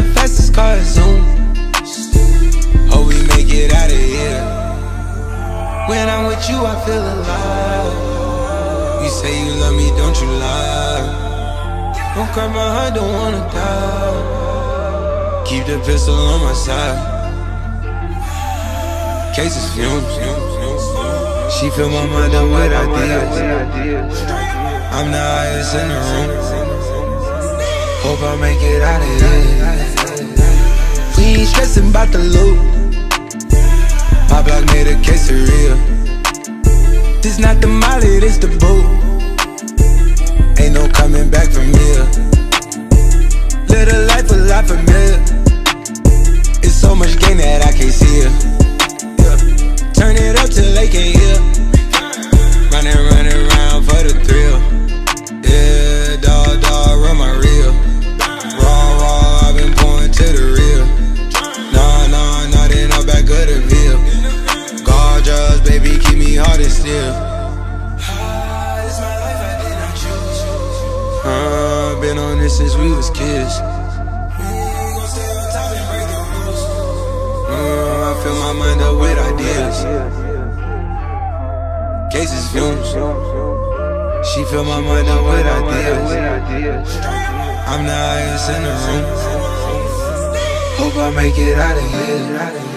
the fastest car is Zoom. Hope we make it out of here. When I'm with you, I feel alive. You say you love me, don't you lie. Don't cry my heart, don't wanna die. Keep the pistol on my side. Cases fumes. She fill my mind up with ideas. I'm the highest in the room. Hope I make it out of here. We ain't stressing about the loot. My block made a quesadilla. This not the molly, this the boot. Ain't no coming back from here. Live the life a lot familiar. It's so much gain that I can't see it. Yeah. Turn it up till they can't hear. Running around for the thrill. Yeah, dog, run my reel. Been on this since we was kids. I fill my mind up with ideas. Cases fumes. She fill my mind up with ideas. I'm the highest in the room. Hope I make it out of here.